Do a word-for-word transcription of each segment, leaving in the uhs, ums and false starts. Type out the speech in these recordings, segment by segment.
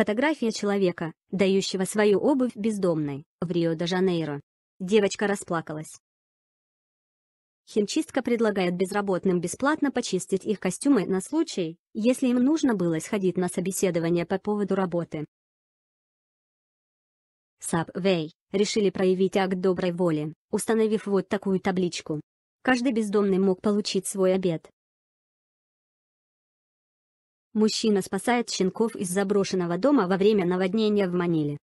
Фотография человека, дающего свою обувь бездомной, в Рио-де-Жанейро. Девочка расплакалась. Химчистка предлагает безработным бесплатно почистить их костюмы на случай, если им нужно было сходить на собеседование по поводу работы. Subway решили проявить акт доброй воли, установив вот такую табличку. Каждый бездомный мог получить свой обед. Мужчина спасает щенков из заброшенного дома во время наводнения в Маниле.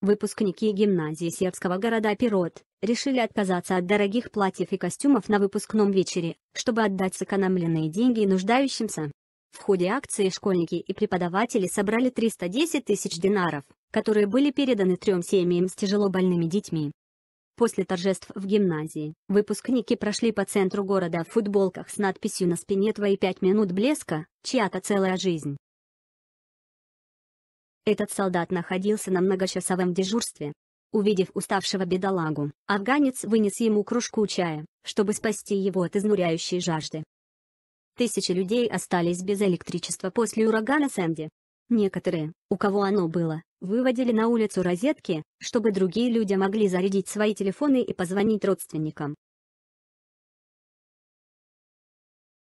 Выпускники гимназии сербского города Пирот решили отказаться от дорогих платьев и костюмов на выпускном вечере, чтобы отдать сэкономленные деньги нуждающимся. В ходе акции школьники и преподаватели собрали триста десять тысяч динаров, которые были переданы трем семьям с тяжелобольными детьми. После торжеств в гимназии выпускники прошли по центру города в футболках с надписью на спине «Твои пять минут блеска, чья-то целая жизнь». Этот солдат находился на многочасовом дежурстве. Увидев уставшего бедолагу, афганец вынес ему кружку чая, чтобы спасти его от изнуряющей жажды. Тысячи людей остались без электричества после урагана Сэнди. Некоторые, у кого оно было, выводили на улицу розетки, чтобы другие люди могли зарядить свои телефоны и позвонить родственникам.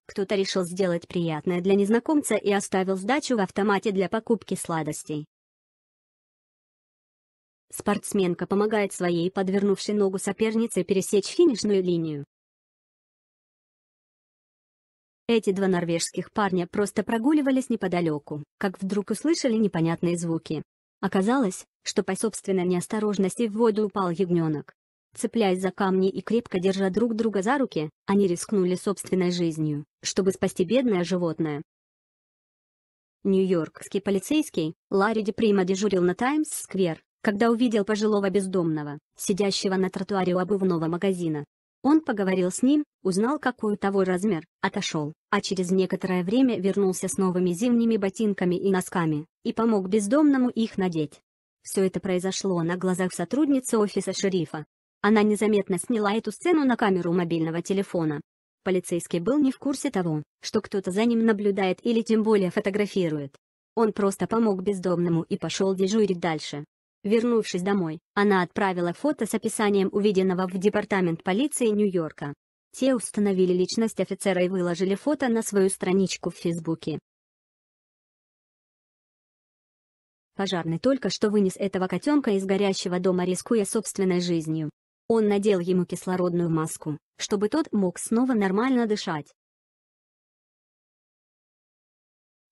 Кто-то решил сделать приятное для незнакомца и оставил сдачу в автомате для покупки сладостей. Спортсменка помогает своей подвернувшей ногу сопернице пересечь финишную линию. Эти два норвежских парня просто прогуливались неподалеку, как вдруг услышали непонятные звуки. Оказалось, что по собственной неосторожности в воду упал ягненок. Цепляясь за камни и крепко держа друг друга за руки, они рискнули собственной жизнью, чтобы спасти бедное животное. Нью-Йоркский полицейский Ларри Деприма дежурил на Таймс-сквер, когда увидел пожилого бездомного, сидящего на тротуаре у обувного магазина. Он поговорил с ним, узнал, какой у того размер, отошел, а через некоторое время вернулся с новыми зимними ботинками и носками, и помог бездомному их надеть. Все это произошло на глазах сотрудницы офиса шерифа. Она незаметно сняла эту сцену на камеру мобильного телефона. Полицейский был не в курсе того, что кто-то за ним наблюдает или тем более фотографирует. Он просто помог бездомному и пошел дежурить дальше. Вернувшись домой, она отправила фото с описанием увиденного в департамент полиции Нью-Йорка. Те установили личность офицера и выложили фото на свою страничку в Фейсбуке. Пожарный только что вынес этого котенка из горящего дома, рискуя собственной жизнью. Он надел ему кислородную маску, чтобы тот мог снова нормально дышать.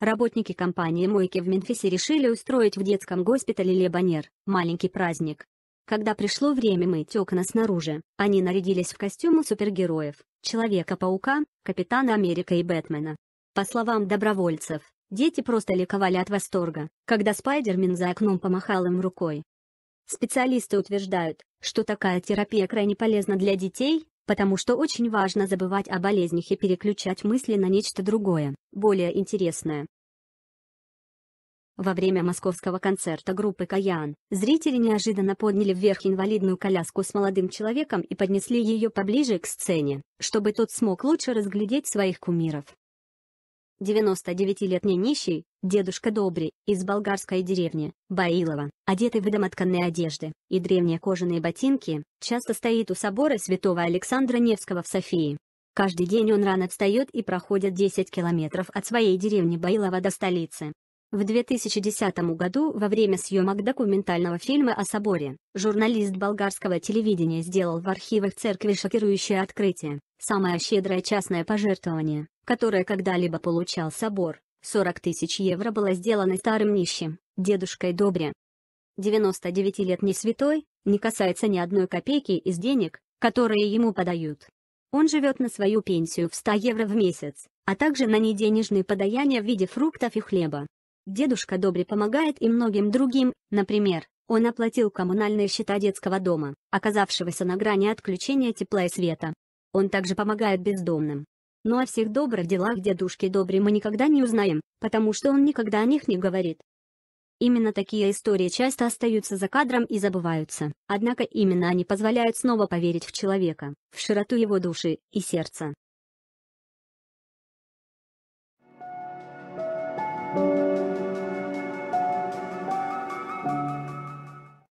Работники компании «Мойки» в Мемфисе решили устроить в детском госпитале Лебонер маленький праздник. Когда пришло время мыть окна снаружи, они нарядились в костюмы супергероев, Человека-паука, Капитана Америка и Бэтмена. По словам добровольцев, дети просто ликовали от восторга, когда Спайдермен за окном помахал им рукой. Специалисты утверждают, что такая терапия крайне полезна для детей, потому что очень важно забывать о болезнях и переключать мысли на нечто другое, более интересное. Во время московского концерта группы «Каян» зрители неожиданно подняли вверх инвалидную коляску с молодым человеком и поднесли ее поближе к сцене, чтобы тот смог лучше разглядеть своих кумиров. девяностодевятилетний нищий, дедушка Добри, из болгарской деревни Баилова, одетый в домотканные одежды и древние кожаные ботинки, часто стоит у собора святого Александра Невского в Софии. Каждый день он рано встает и проходит десять километров от своей деревни Баилова до столицы. В две тысячи десятом году во время съемок документального фильма о соборе, журналист болгарского телевидения сделал в архивах церкви шокирующее открытие. Самое щедрое частное пожертвование, которое когда-либо получал собор, сорок тысяч евро, было сделано старым нищим, дедушкой Добре. девяностодевятилетний святой не касается ни одной копейки из денег, которые ему подают. Он живет на свою пенсию в ста евро в месяц, а также на неденежные подаяния в виде фруктов и хлеба. Дедушка Добри помогает и многим другим, например, он оплатил коммунальные счета детского дома, оказавшегося на грани отключения тепла и света. Он также помогает бездомным. Но о всех добрых делах дедушки Добри мы никогда не узнаем, потому что он никогда о них не говорит. Именно такие истории часто остаются за кадром и забываются, однако именно они позволяют снова поверить в человека, в широту его души и сердца.